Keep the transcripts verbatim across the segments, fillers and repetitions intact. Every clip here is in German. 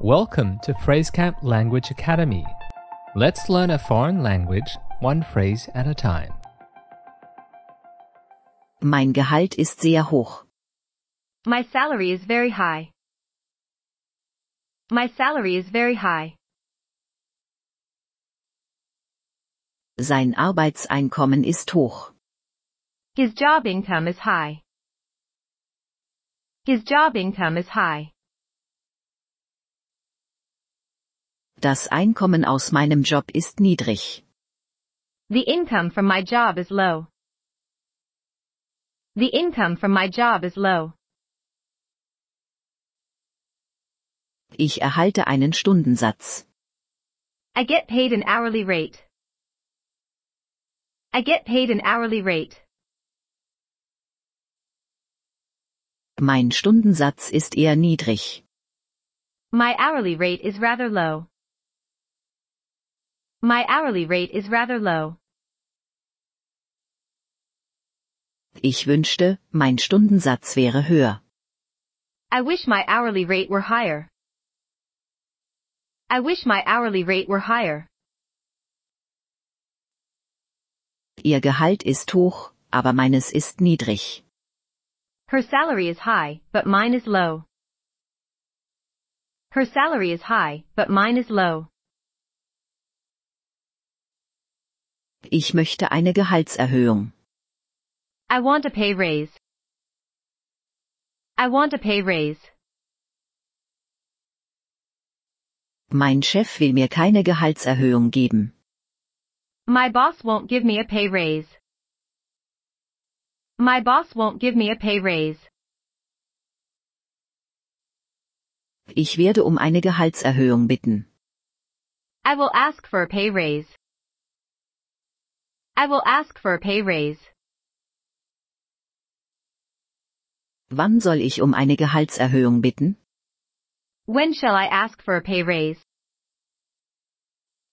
Welcome to PhraseCamp Language Academy. Let's learn a foreign language one phrase at a time. Mein Gehalt ist sehr hoch. My salary is very high. My salary is very high. Sein Arbeitseinkommen ist hoch. His job income is high. His job income is high. Das Einkommen aus meinem Job ist niedrig. The income from my job is low. The income from my job is low. Ich erhalte einen Stundensatz. I get paid an hourly rate. I get paid an hourly rate. Mein Stundensatz ist eher niedrig. My hourly rate is rather low. My hourly rate is rather low. Ich wünschte, mein Stundensatz wäre höher. I wish my hourly rate were higher. I wish my hourly rate were higher. Ihr Gehalt ist hoch, aber meines ist niedrig. Her salary is high, but mine is low. Her salary is high, but mine is low. Ich möchte eine Gehaltserhöhung. I want a pay raise. I want a pay raise. Mein Chef will mir keine Gehaltserhöhung geben. My boss won't give me a pay raise. My boss won't give me a pay raise. Ich werde um eine Gehaltserhöhung bitten. I will ask for a pay raise. I will ask for a pay raise. Wann soll ich um eine Gehaltserhöhung bitten? When shall I ask for a pay raise?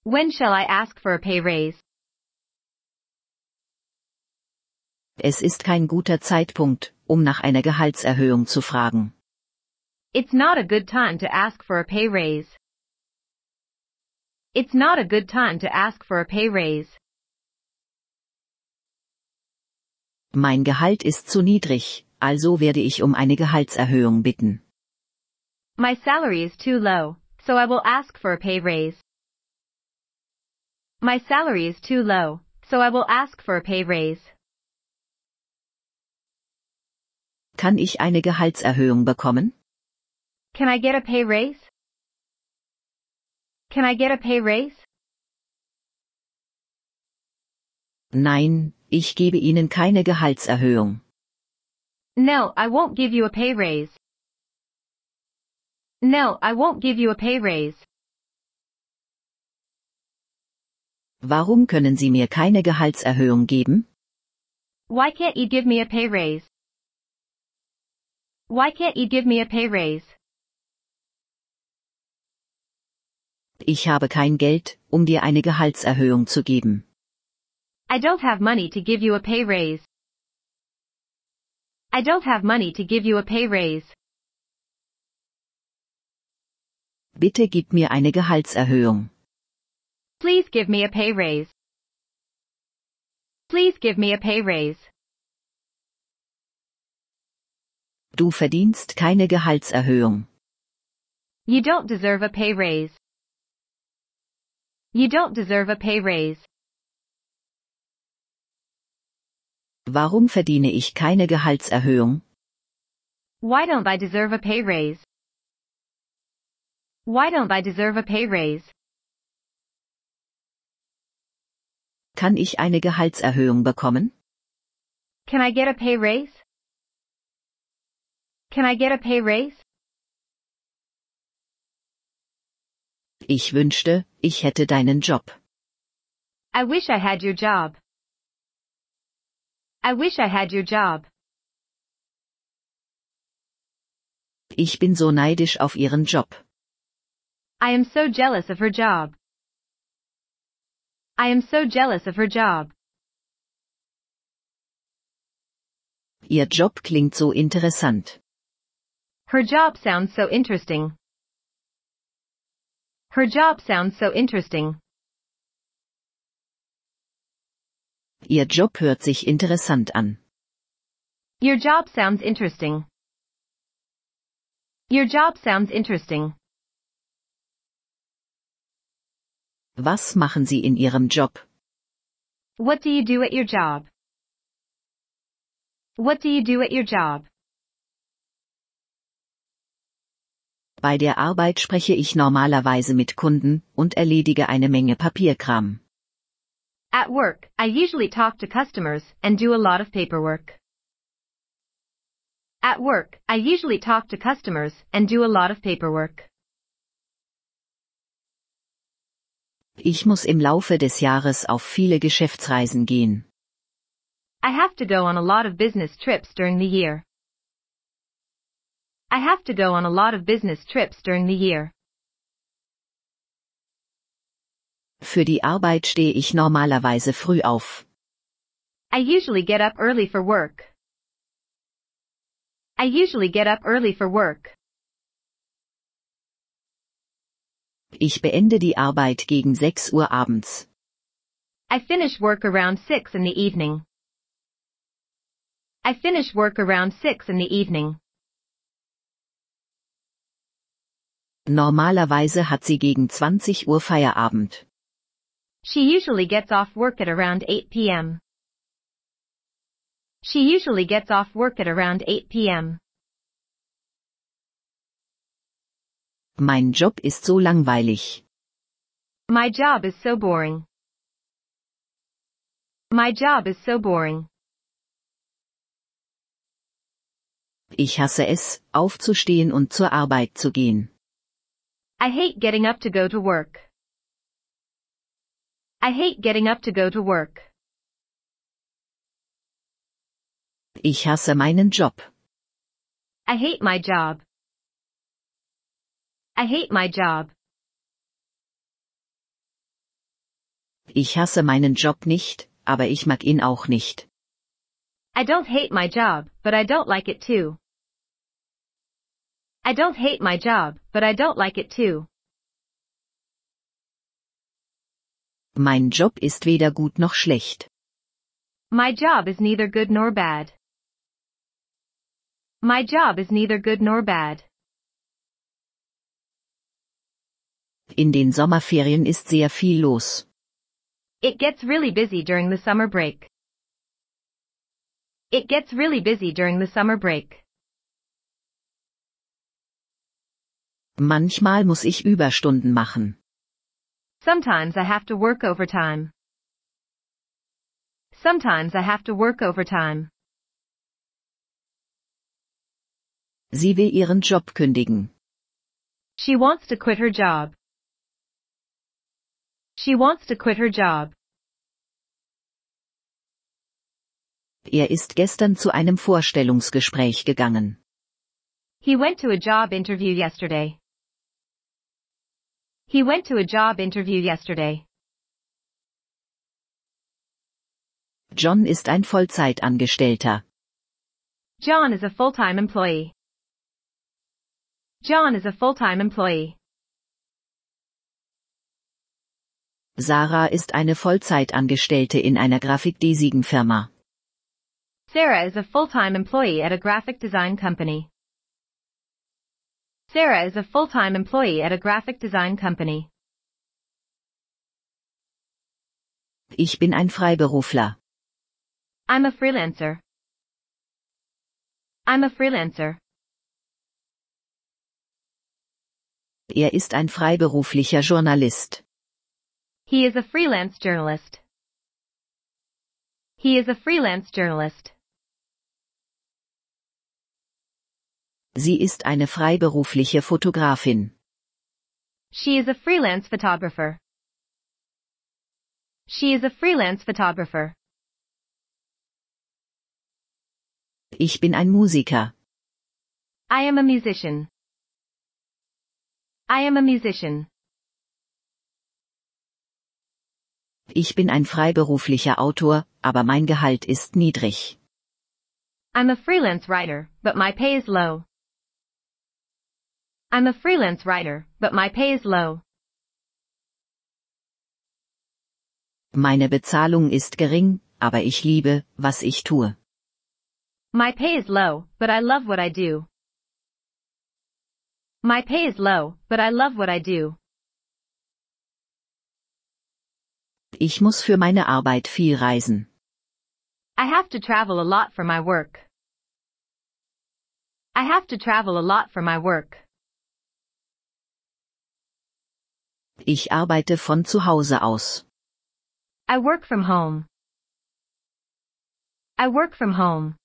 When shall I ask for a pay raise? Es ist kein guter Zeitpunkt, um nach einer Gehaltserhöhung zu fragen. It's not a good time to ask for a pay raise. It's not a good time to ask for a pay raise. Mein Gehalt ist zu niedrig, also werde ich um eine Gehaltserhöhung bitten. My salary is too low, so I will ask for a pay raise. My salary is too low, so I will ask for a pay raise. Kann ich eine Gehaltserhöhung bekommen? Can I get a pay raise? Can I get a pay raise? Nein, ich gebe Ihnen keine Gehaltserhöhung. No, I won't give you a pay raise. No, I won't give you a pay raise. Warum können Sie mir keine Gehaltserhöhung geben? Why can't you give me a pay raise? Why can't you give me a pay raise? Ich habe kein Geld, um dir eine Gehaltserhöhung zu geben. I don't have money to give you a pay raise. I don't have money to give you a pay raise. Bitte gib mir eine Gehaltserhöhung. Please give me a pay raise. Please give me a pay raise. Du verdienst keine Gehaltserhöhung. You don't deserve a pay raise. You don't deserve a pay raise. Warum verdiene ich keine Gehaltserhöhung? Why don't I deserve a pay raise? Why don't I deserve a pay raise? Kann ich eine Gehaltserhöhung bekommen? Can I get a pay raise? Can I get a pay raise? Ich wünschte, ich hätte deinen Job. I wish I had your job. I wish I had your job. Ich bin so neidisch auf ihren Job. I am so jealous of her job. I am so jealous of her job. Ihr Job klingt so interessant. Her job sounds so interesting. Her job sounds so interesting. Ihr Job hört sich interessant an. Your job sounds interesting. Your job sounds interesting. Was machen Sie in Ihrem Job? What do you do at your job? What do you do at your job? Bei der Arbeit spreche ich normalerweise mit Kunden und erledige eine Menge Papierkram. At work, I usually talk to customers and do a lot of paperwork. At work, I usually talk to customers and do a lot of paperwork. Ich muss im Laufe des Jahres auf viele Geschäftsreisen gehen. I have to go on a lot of business trips during the year. I have to go on a lot of business trips during the year. Für die Arbeit stehe ich normalerweise früh auf. I usually get up early for work. I usually get up early for work. Ich beende die Arbeit gegen sechs Uhr abends. I finish work around six in the evening. I finish work around six in the evening. Normalerweise hat sie gegen zwanzig Uhr Feierabend. She usually gets off work at around eight p m She usually gets off work at around eight p m Mein Job ist so langweilig. My job is so boring. My job is so boring. Ich hasse es, aufzustehen und zur Arbeit zu gehen. I hate getting up to go to work. I hate getting up to go to work. Ich hasse meinen Job. I hate my job. I hate my job. Ich hasse meinen Job nicht, aber ich mag ihn auch nicht. I don't hate my job, but I don't like it too. I don't hate my job, but I don't like it too. Mein Job ist weder gut noch schlecht. My job is neither good nor bad. My job is neither good nor bad. In den Sommerferien ist sehr viel los. It gets really busy during the summer break. It gets really busy during the summer break. Manchmal muss ich Überstunden machen. Sometimes I have to work overtime. Sometimes I have to work overtime. Sie will ihren Job kündigen. She wants to quit her job. She wants to quit her job. Er ist gestern zu einem Vorstellungsgespräch gegangen. He went to a job interview yesterday. He went to a job interview yesterday. John ist ein Vollzeitangestellter. John is a full-time employee. John is a full-time employee. Sarah ist eine Vollzeitangestellte in einer grafikdesign Firma. Sarah is a full-time employee at a graphic design company. Sarah is a full-time employee at a graphic design company. Ich bin ein Freiberufler. I'm a freelancer. I'm a freelancer. Er ist ein freiberuflicher Journalist. He is a freelance journalist. He is a freelance journalist. Sie ist eine freiberufliche Fotografin. She is a freelance photographer. She is a freelance photographer. Ich bin ein Musiker. I am a musician. I am a musician. Ich bin ein freiberuflicher Autor, aber mein Gehalt ist niedrig. I'm a freelance writer, but my pay is low. I'm a freelance writer, but my pay is low. Meine Bezahlung ist gering, aber ich liebe, was ich tue. My pay is low, but I love what I do. My pay is low, but I love what I do. Ich muss für meine Arbeit viel reisen. I have to travel a lot for my work. I have to travel a lot for my work. Ich arbeite von zu Hause aus. I work from home. I work from home.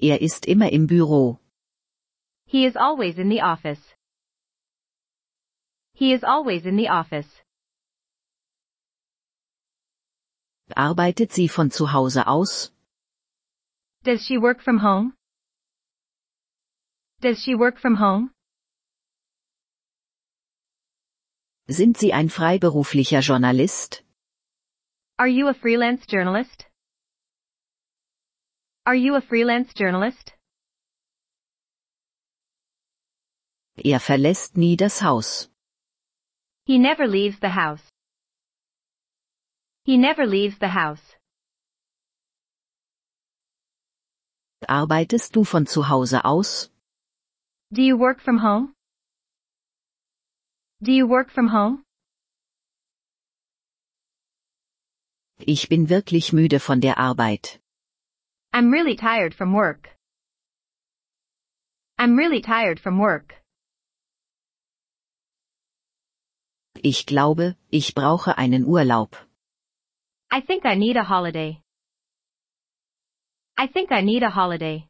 Er ist immer im Büro. He is always in the office. He is always in the office. Arbeitet sie von zu Hause aus? Does she work from home? Does she work from home? Sind Sie ein freiberuflicher Journalist? Are you a freelance journalist? Are you a freelance journalist? Er verlässt nie das Haus. He never leaves the house. He never leaves the house. Arbeitest du von zu Hause aus? Do you work from home? Do you work from home? Ich bin wirklich müde von der Arbeit. I'm really tired from work. I'm really tired from work. Ich glaube, ich brauche einen Urlaub. I think I need a holiday. I think I need a holiday.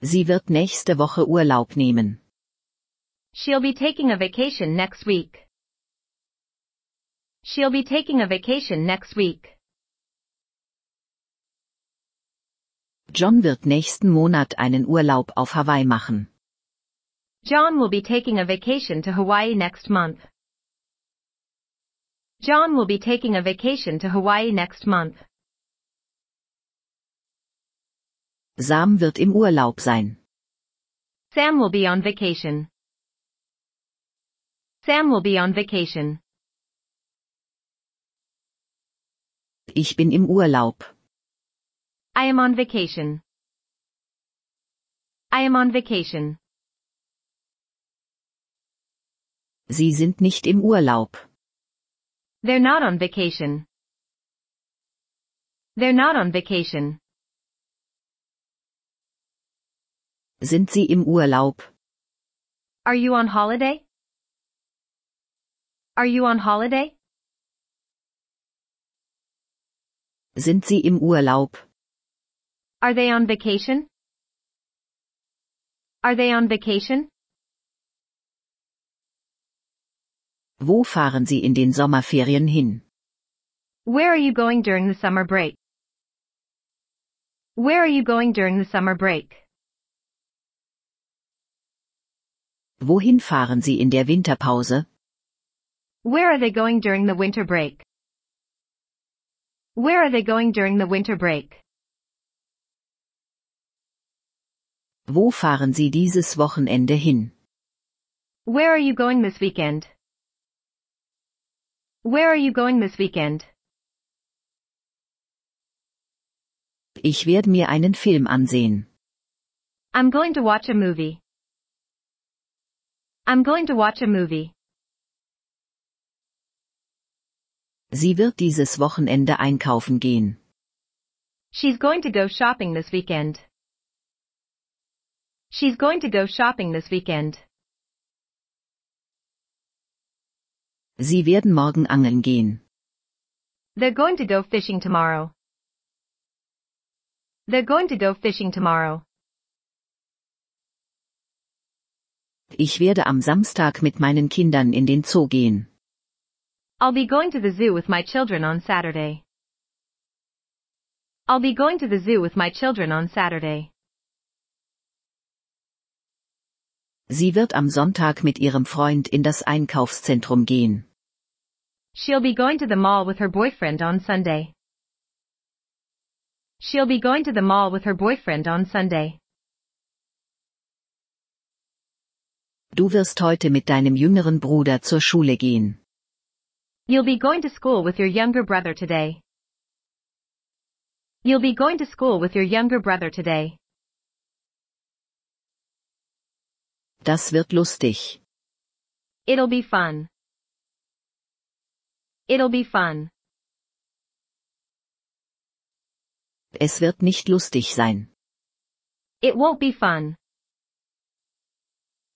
Sie wird nächste Woche Urlaub nehmen. She'll be taking a vacation next week. She'll be taking a vacation next week. John wird nächsten Monat einen Urlaub auf Hawaii machen. John will be taking a vacation to Hawaii next month. John will be taking a vacation to Hawaii next month. Sam wird im Urlaub sein. Sam will be on vacation. Sam will be on vacation. Ich bin im Urlaub. I am on vacation. I am on vacation. Sie sind nicht im Urlaub. They're not on vacation. They're not on vacation. Sind Sie im Urlaub? Are you on holiday? Are you on holiday? Sind Sie im Urlaub? Are they on vacation? Are they on vacation? Wo fahren Sie in den Sommerferien hin? Where are you going during the summer break? Where are you going during the summer break? Wohin fahren Sie in der Winterpause? Where are they going during the winter break? Where are they going during the winter break? Wo fahren Sie dieses Wochenende hin? Where are you going this weekend? Where are you going this weekend? Ich werde mir einen Film ansehen. I'm going to watch a movie. I'm going to watch a movie. Sie wird dieses Wochenende einkaufen gehen. She's going to go shopping this weekend. She's going to go shopping this weekend. Sie werden morgen angeln gehen. They're going to go fishing tomorrow. They're going to go fishing tomorrow. Ich werde am Samstag mit meinen Kindern in den Zoo gehen. I'll be going to the zoo with my children on Saturday. I'll be going to the zoo with my children on Saturday. Sie wird am Sonntag mit ihrem Freund in das Einkaufszentrum gehen. She'll be going to the mall with her boyfriend on Sunday. She'll be going to the mall with her boyfriend on Sunday. Du wirst heute mit deinem jüngeren Bruder zur Schule gehen. You'll be going to school with your younger brother today. You'll be going to school with your younger brother today. Das wird lustig. It'll be fun. It'll be fun. Es wird nicht lustig sein. It won't be fun.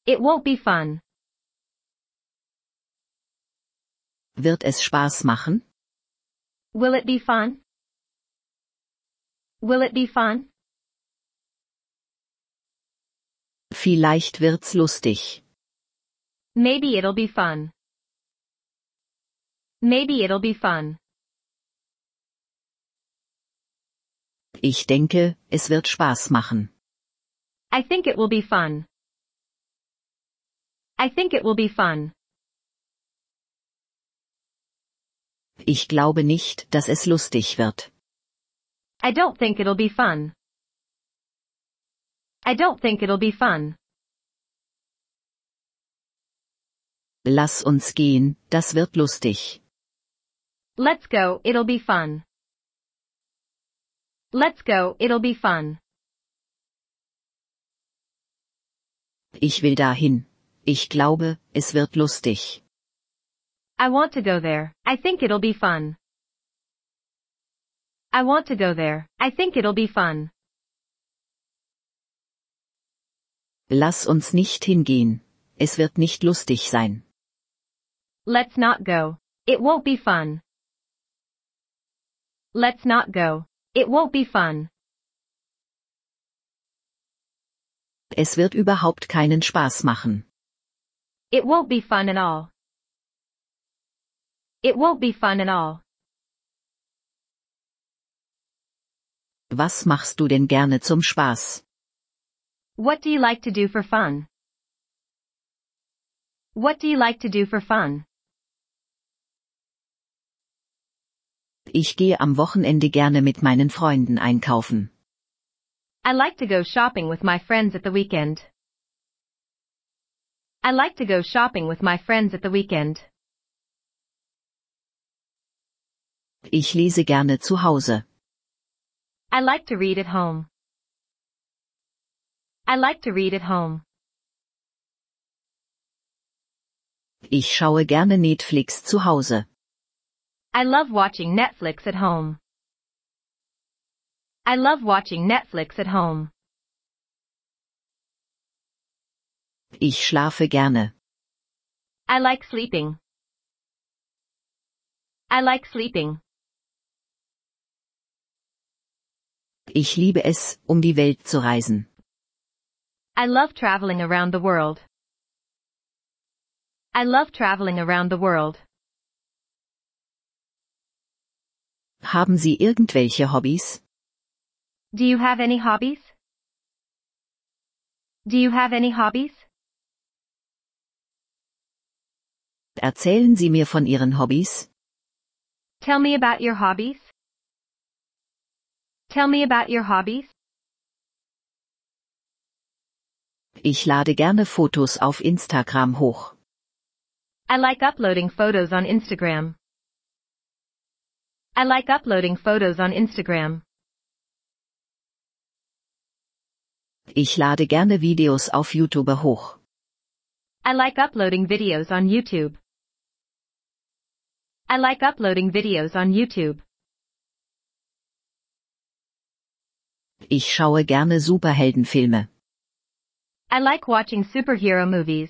It won't be fun. Wird es Spaß machen? Will it be fun? Will it be fun? Vielleicht wird's lustig. Maybe it'll be fun. Maybe it'll be fun. Ich denke, es wird Spaß machen. I think it will be fun. I think it will be fun. Ich glaube nicht, dass es lustig wird. I don't think it'll be fun. I don't think it'll be fun. Lass uns gehen, das wird lustig. Let's go, it'll be fun. Let's go, it'll be fun. Ich will dahin. Ich glaube, es wird lustig. I want to go there. I think it'll be fun. I want to go there. I think it'll be fun. Lass uns nicht hingehen. Es wird nicht lustig sein. Let's not go. It won't be fun. Let's not go. It won't be fun. Es wird überhaupt keinen Spaß machen. It won't be fun at all. It won't be fun at all. Was machst du denn gerne zum Spaß? What do you like to do for fun? What do you like to do for fun? Ich gehe am Wochenende gerne mit meinen Freunden einkaufen. I like to go shopping with my friends at the weekend. I like to go shopping with my friends at the weekend. Ich lese gerne zu Hause. I like to read at home. I like to read at home. Ich schaue gerne Netflix zu Hause. I love watching Netflix at home. I love watching Netflix at home. Ich schlafe gerne. I like sleeping. I like sleeping. Ich liebe es, um die Welt zu reisen. I love traveling around the world. I love traveling around the world. Haben Sie irgendwelche Hobbys? Do you have any hobbies? Do you have any hobbies? Erzählen Sie mir von Ihren Hobbys. Tell me about your hobbies. Tell me about your hobbies. Ich lade gerne Fotos auf Instagram hoch. I like uploading photos on Instagram. I like uploading photos on Instagram. Ich lade gerne Videos auf YouTube hoch. I like uploading videos on YouTube. I like uploading videos on YouTube. Ich schaue gerne Superheldenfilme. I like watching superhero movies.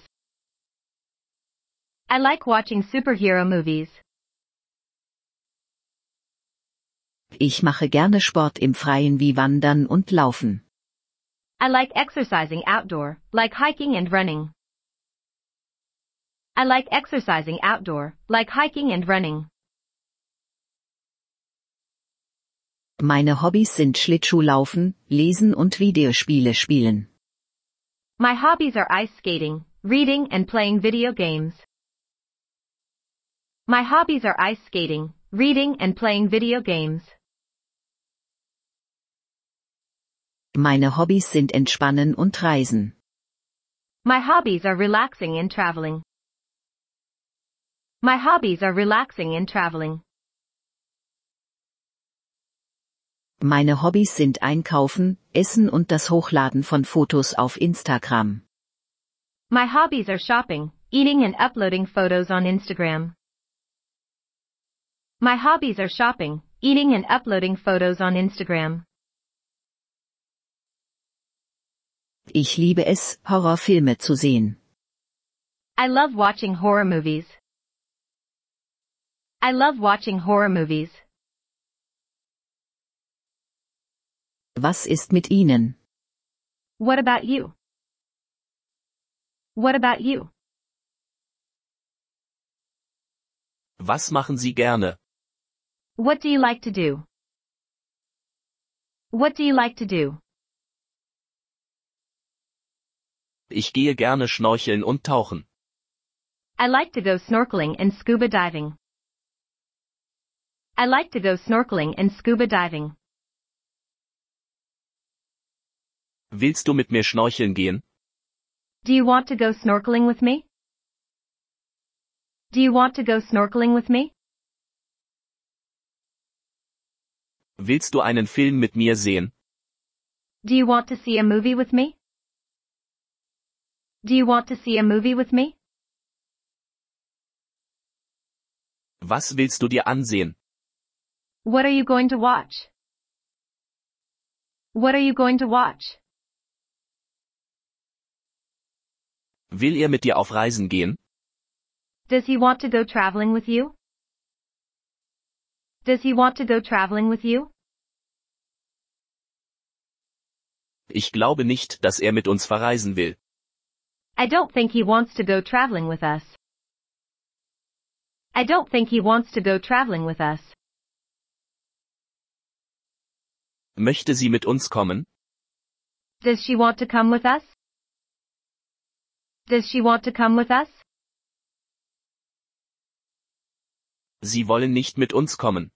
I like watching superhero movies. Ich mache gerne Sport im Freien wie Wandern und Laufen. I like exercising outdoor, like hiking and running. I like exercising outdoor, like hiking and running. Meine Hobbys sind Schlittschuhlaufen, Lesen und Videospiele spielen. My hobbies are ice skating, reading and playing video games. My hobbies are ice skating, reading and playing video games. Meine Hobbys sind Entspannen und Reisen. My hobbies are relaxing and traveling. My hobbies are relaxing and traveling. Meine Hobbys sind Einkaufen, Essen und das Hochladen von Fotos auf Instagram. My hobbies are shopping, eating and uploading photos on Instagram. My hobbies are shopping, eating and uploading photos on Instagram. Ich liebe es, Horrorfilme zu sehen. I love watching horror movies. I love watching horror movies. Was ist mit Ihnen? What about you? What about you? Was machen Sie gerne? What do you like to do? What do you like to do? Ich gehe gerne schnorcheln und tauchen. I like to go snorkeling and scuba diving. I like to go snorkeling and scuba diving. Willst du mit mir schnorcheln gehen? Do you want to go snorkeling with me? Do you want to go snorkeling with me? Willst du einen Film mit mir sehen? Do you want to see a movie with me? Do you want to see a movie with me? Was willst du dir ansehen? What are you going to watch? What are you going to watch? Will er mit dir auf Reisen gehen? Does he want to go traveling with you? Does he want to go traveling with you? Ich glaube nicht, dass er mit uns verreisen will. I don't think he wants to go traveling with us. I don't think he wants to go traveling with us. Möchte sie mit uns kommen? Does she want to come with us? Does she want to come with us? Sie wollen nicht mit uns kommen.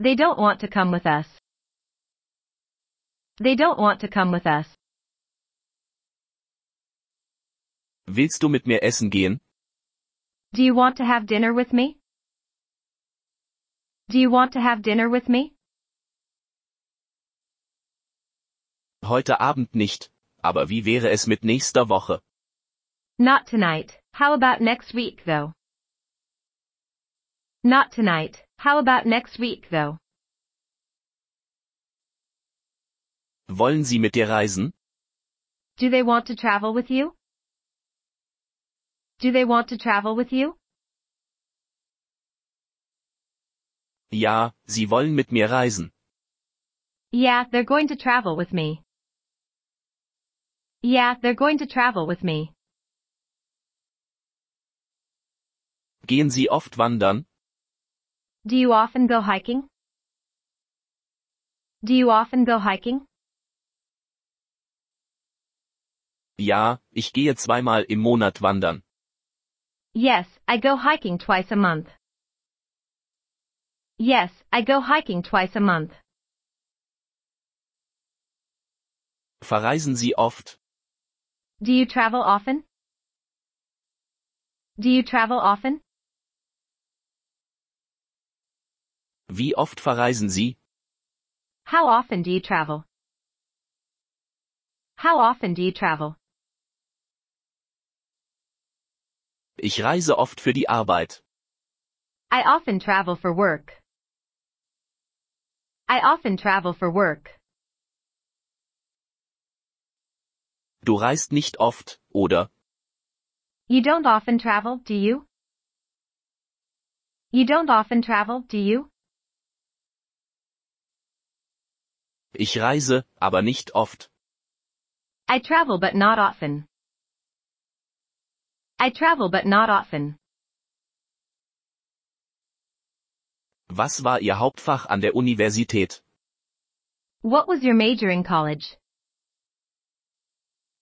They don't want to come with us. They don't want to come with us. Willst du mit mir essen gehen? Do you want to have dinner with me? Do you want to have dinner with me? Heute Abend nicht, aber wie wäre es mit nächster Woche? Not tonight. How about next week, though? Not tonight. How about next week, though? Wollen Sie mit dir reisen? Do they want to travel with you? Do they want to travel with you? Ja, sie wollen mit mir reisen. Yeah, they're going to travel with me. Yeah, they're going to travel with me. Gehen Sie oft wandern? Do you often go hiking? Do you often go hiking? Ja, ich gehe zweimal im Monat wandern. Yes, I go hiking twice a month. Yes, I go hiking twice a month. Verreisen Sie oft? Do you travel often? Do you travel often? Wie oft verreisen Sie? How often do you travel? How often do you travel? Ich reise oft für die Arbeit. I often travel for work. I often travel for work. Du reist nicht oft, oder? You don't often travel, do you? You don't often travel, do you? Ich reise, aber nicht oft. I travel but not often. I travel but not often. Was war Ihr Hauptfach an der Universität? What was your major in college?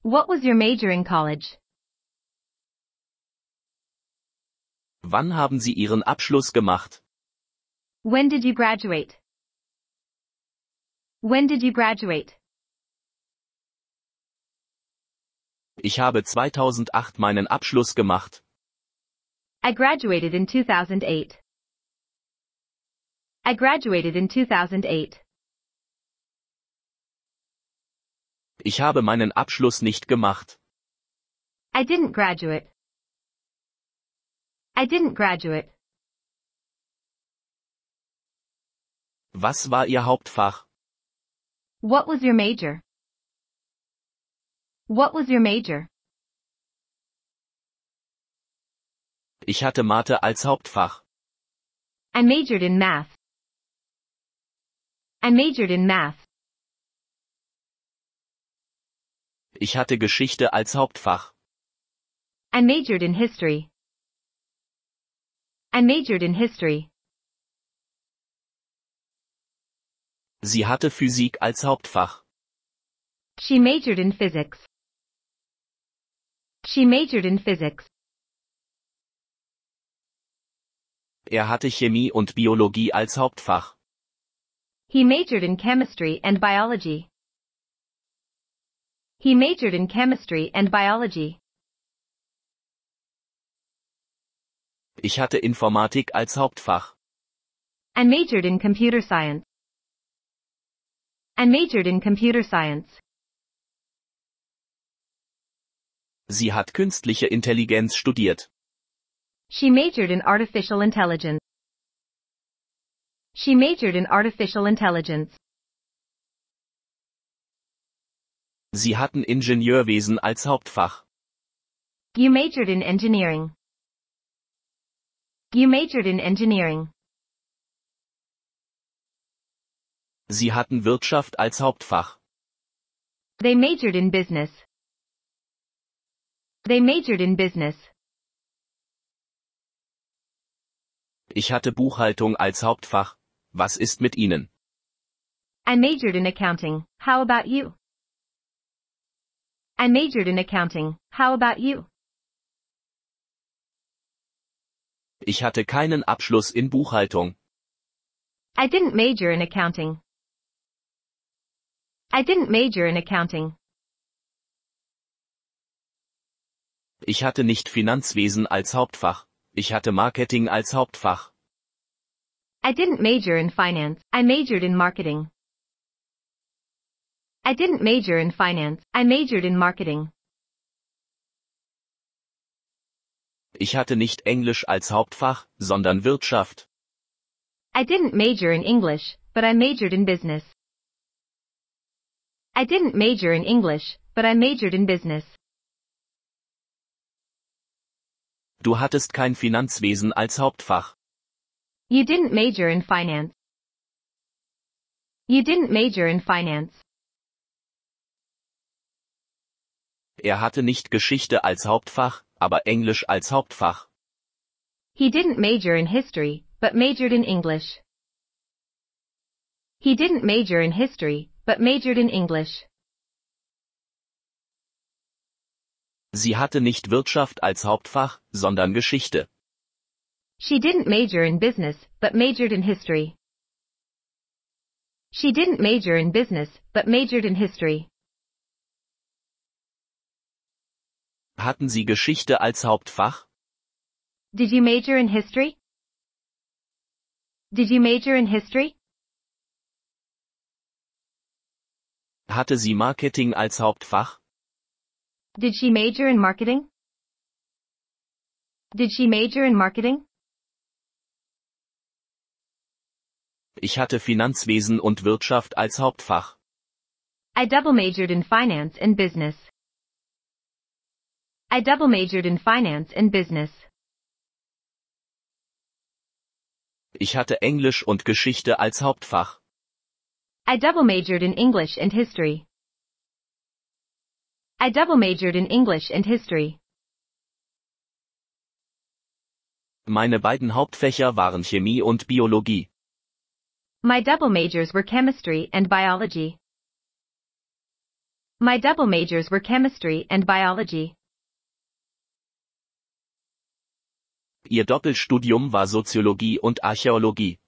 What was your major in college? Wann haben Sie Ihren Abschluss gemacht? When did you graduate? When did you graduate? Ich habe zweitausendacht meinen Abschluss gemacht. I graduated in two thousand eight. I graduated in two thousand eight. Ich habe meinen Abschluss nicht gemacht. I didn't graduate. I didn't graduate. Was war Ihr Hauptfach? What was your major? What was your major? Ich hatte Mathe als Hauptfach. I majored in math. I majored in math. Ich hatte Geschichte als Hauptfach. I majored in history. I majored in history. Sie hatte Physik als Hauptfach. She majored in physics. She majored in physics. Er hatte Chemie und Biologie als Hauptfach. He majored in chemistry and biology. He majored in chemistry and biology. Ich hatte Informatik als Hauptfach. I majored in computer science. I majored in computer science. Sie hat künstliche Intelligenz studiert. She majored in artificial intelligence. She majored in artificial intelligence. Sie hatten Ingenieurwesen als Hauptfach. You majored in engineering. You majored in engineering. Sie hatten Wirtschaft als Hauptfach. They majored in business. They majored in business. Ich hatte Buchhaltung als Hauptfach. Was ist mit Ihnen? I majored in accounting. How about you? I majored in accounting. How about you? Ich hatte keinen Abschluss in Buchhaltung. I didn't major in accounting. I didn't major in accounting. Ich hatte nicht Finanzwesen als Hauptfach. Ich hatte Marketing als Hauptfach. I didn't major in finance. I majored in marketing. I didn't major in finance. I majored in marketing. Ich hatte nicht Englisch als Hauptfach, sondern Wirtschaft. I didn't major in English, but I majored in business. I didn't major in English, but I majored in business. Du hattest kein Finanzwesen als Hauptfach. You didn't major in finance. You didn't major in finance. Er hatte nicht Geschichte als Hauptfach, aber Englisch als Hauptfach. He didn't major in history, but majored in English. He didn't major in history, but majored in English. Sie hatte nicht Wirtschaft als Hauptfach, sondern Geschichte. She didn't major in business, but majored in history. She didn't major in business, but majored in history. Hatten Sie Geschichte als Hauptfach? Did you major in history? Did you major in history? Hatte sie Marketing als Hauptfach? Did she major in marketing? Did she major in marketing? Ich hatte Finanzwesen und Wirtschaft als Hauptfach. I double majored in finance and business. I double majored in finance and business. Ich hatte Englisch und Geschichte als Hauptfach. I double majored in English and history. I double majored in English and history. Meine beiden Hauptfächer waren Chemie und Biologie. My double majors were chemistry and biology. My double majors were chemistry and biology. Ihr Doppelstudium war Soziologie und Archäologie.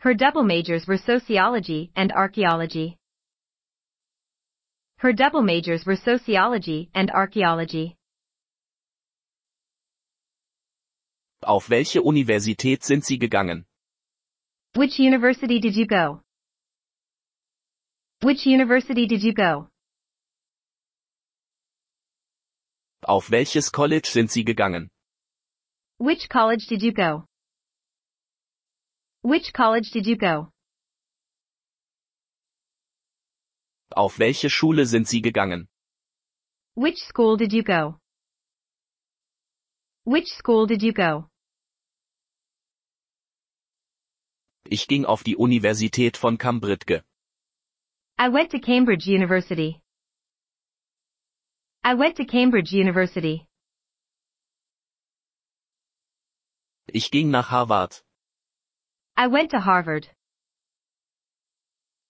Her double majors were sociology and archaeology. Her double majors were sociology and archaeology. Auf welche Universität sind Sie gegangen? Which university did you go? Which university did you go? Auf welches College sind Sie gegangen? Which college did you go? Which college did you go? Auf welche Schule sind Sie gegangen? Which school did you go? Which school did you go? Ich ging auf die Universität von Cambridge. I went to Cambridge University. I went to Cambridge University. Ich ging nach Harvard. I went to Harvard.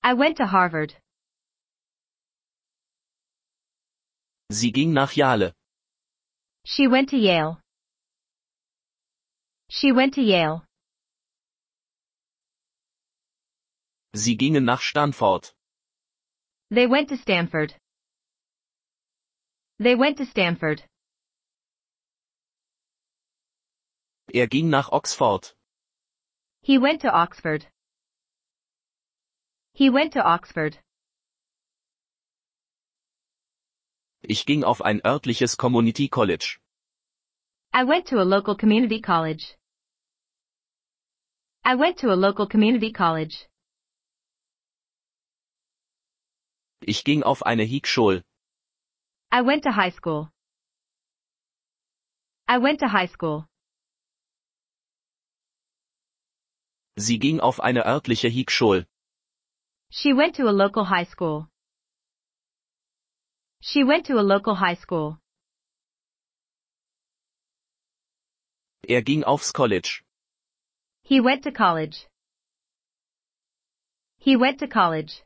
I went to Harvard. Sie ging nach Yale. She went to Yale. She went to Yale. Sie gingen nach Stanford. They went to Stanford. They went to Stanford. Er ging nach Oxford. He went to Oxford. He went to Oxford. Ich ging auf ein örtliches Community College. I went to a local community college. I went to a local community college. Ich ging auf eine Highschule. I went to high school. I went to high school. Sie ging auf eine örtliche Highschule. She went to a local high school. She went to a local high school. Er ging aufs College. He went to college. He went to college.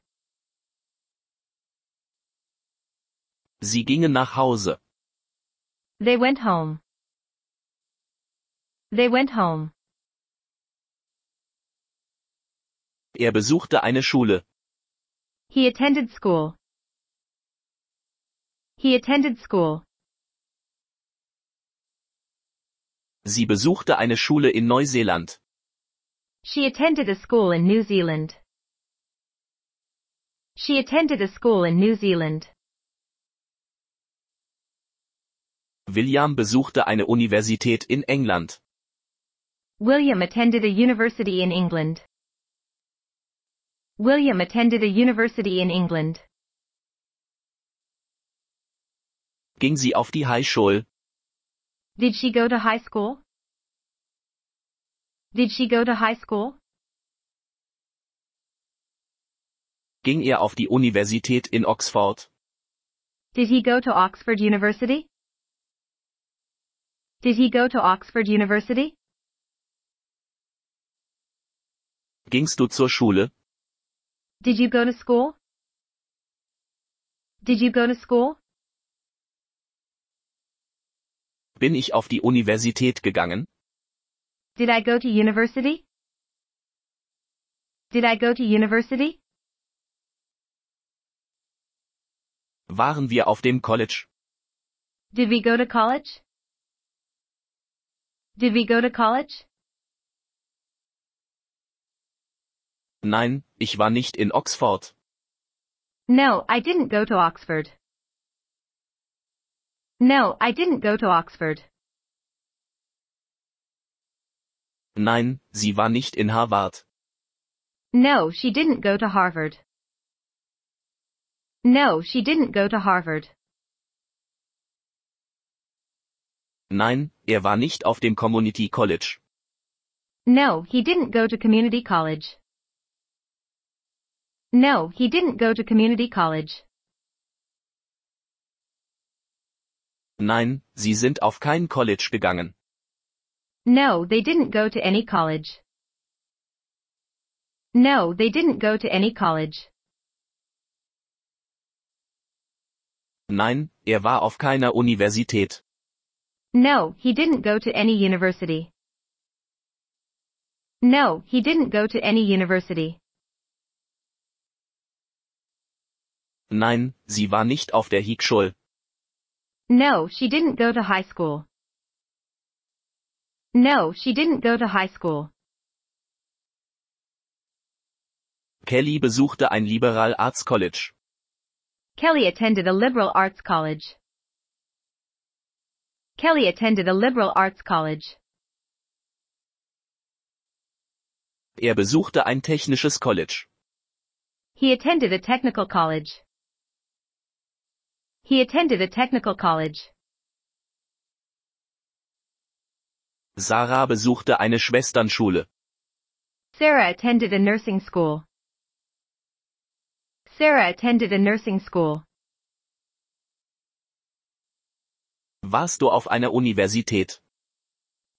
Sie gingen nach Hause. They went home. They went home. Er besuchte eine Schule. He attended school. He attended school. Sie besuchte eine Schule in Neuseeland. She attended a school in New Zealand. She attended a school in New Zealand. William besuchte eine Universität in England. William attended a university in England. William attended a university in England. Ging sie auf die Highschule? Did she go to high school? Did she go to high school? Ging er auf die Universität in Oxford? Did he go to Oxford University? Did he go to Oxford University? Gingst du zur Schule? Did you go to school? Did you go to school? Bin ich auf die Universität gegangen? Did I go to university? Did I go to university? Waren wir auf dem College? Did we go to college? Did we go to college? Nein, ich war nicht in Oxford. No, I didn't go to Oxford. No, I didn't go to Oxford. Nein, sie war nicht in Harvard. No, she didn't go to Harvard. No, she didn't go to Harvard. Nein, er war nicht auf dem Community College. No, he didn't go to community college. No, he didn't go to community college. Nein, sie sind auf kein College gegangen. No, they didn't go to any college. No, they didn't go to any college. Nein, er war auf keiner Universität. No, he didn't go to any university. No, he didn't go to any university. Nein, sie war nicht auf der Highschule. No, she didn't go to high school. No, she didn't go to high school. Kelly besuchte ein Liberal Arts College. Kelly attended a liberal arts college. Kelly attended a liberal arts college. Er besuchte ein technisches College. He attended a technical college. He attended a technical college. Sarah besuchte eine Schwesternschule. Sarah attended a nursing school. Sarah attended a nursing school. Warst du auf einer Universität?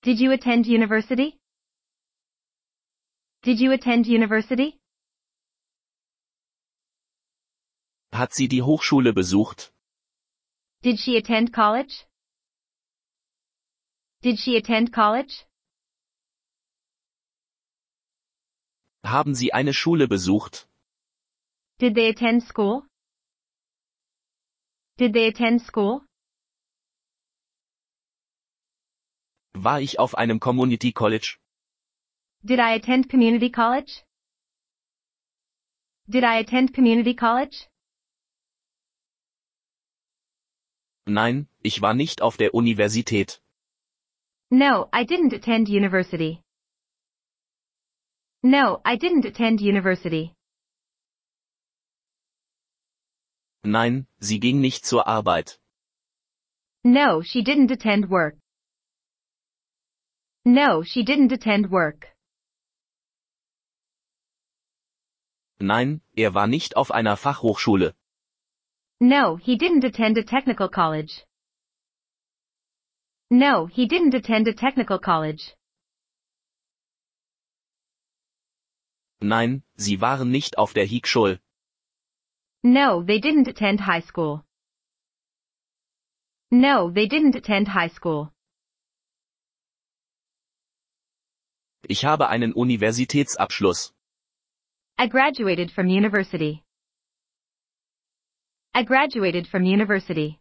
Did you attend university? Did you attend university? Hat sie die Hochschule besucht? Did she attend college? Did she attend college? Haben sie eine Schule besucht? Did they attend school? Did they attend school? War ich auf einem Community College? Did I attend community college? Did I attend community college? Nein, ich war nicht auf der Universität. No, I didn't attend university. No, I didn't attend university. Nein, sie ging nicht zur Arbeit. No, she didn't attend work. No, she didn't attend work. Nein, er war nicht auf einer Fachhochschule. No, he didn't attend a technical college. No, he didn't attend a technical college. Nein, sie waren nicht auf der Highschule. No, they didn't attend high school. No, they didn't attend high school. Ich habe einen Universitätsabschluss. I graduated from university. I graduated from university.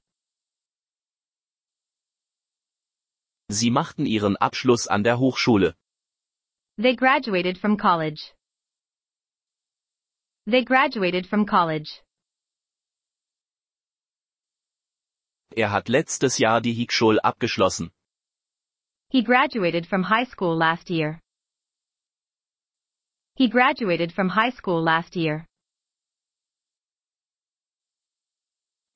Sie machten ihren Abschluss an der Hochschule. They graduated from college. They graduated from college. Er hat letztes Jahr die Highschule abgeschlossen. He graduated from high school last year. He graduated from high school last year.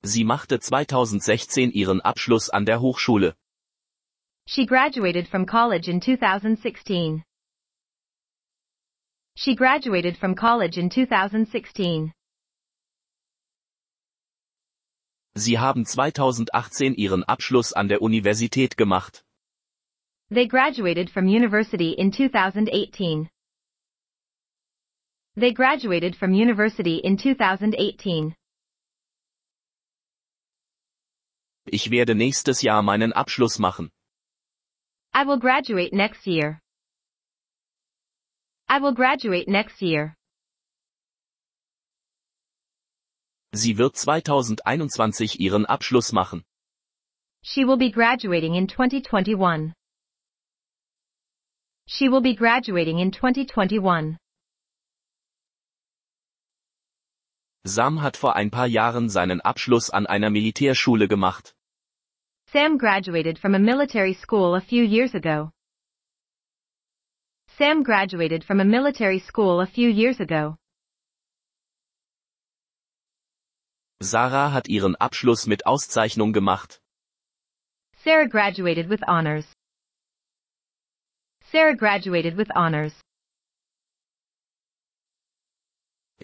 Sie machte zweitausendsechzehn ihren Abschluss an der Hochschule. She graduated from college in twenty sixteen. She graduated from college in twenty sixteen. Sie haben zweitausendachtzehn ihren Abschluss an der Universität gemacht. They graduated from university in twenty eighteen. They graduated from university in twenty eighteen. Ich werde nächstes Jahr meinen Abschluss machen. I will graduate next year. I will graduate next year. Sie wird zweitausendeinundzwanzig ihren Abschluss machen. She will be graduating in twenty twenty-one. She will be graduating in twenty twenty-one. Sam hat vor ein paar Jahren seinen Abschluss an einer Militärschule gemacht. Sam graduated from a military school a few years ago. Sam graduated from a military school a few years ago. Sarah hat ihren Abschluss mit Auszeichnung gemacht. Sarah graduated with honors. Sarah graduated with honors.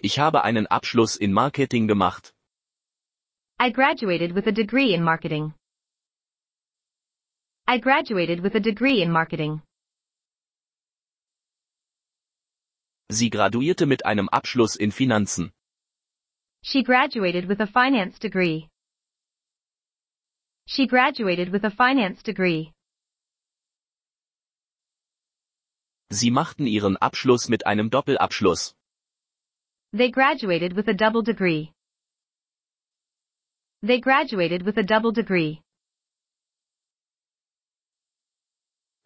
Ich habe einen Abschluss in Marketing gemacht. I graduated with a degree in marketing. I graduated with a degree in marketing. Sie graduierte mit einem Abschluss in Finanzen. She graduated with a finance degree. She graduated with a finance degree. Sie machten ihren Abschluss mit einem Doppelabschluss. They graduated with a double degree. They graduated with a double degree.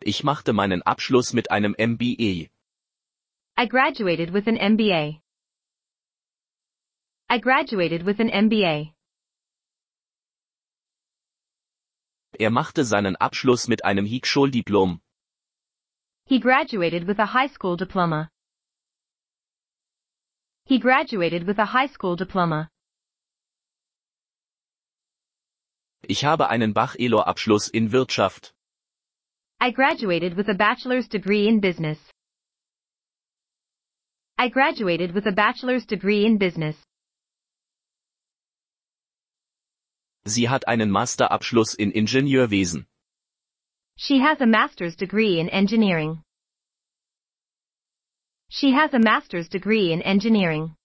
Ich machte meinen Abschluss mit einem M B A. I graduated with an M B A. I graduated with an M B A. Er machte seinen Abschluss mit einem Hochschuldiplom. He graduated with a high school diploma. He graduated with a high school diploma. Ich habe einen Bachelor-Abschluss in Wirtschaft. I graduated with a bachelor's degree in business. I graduated with a bachelor's degree in business. Sie hat einen Masterabschluss in Ingenieurwesen. She has a master's degree in engineering. She has a master's degree in engineering.